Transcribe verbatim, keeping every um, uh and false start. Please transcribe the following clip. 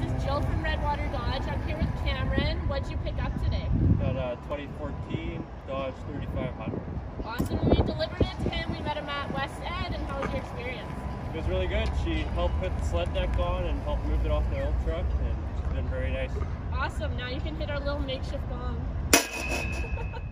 This is Jill from Redwater Dodge. I'm here with Cameron. What did you pick up today? Got a twenty fourteen Dodge thirty-five hundred. Awesome. We delivered it to him. We met him at West Ed. And how was your experience? It was really good. She helped put the sled deck on and helped move it off the old truck, and it's been very nice. Awesome. Now you can hit our little makeshift gong.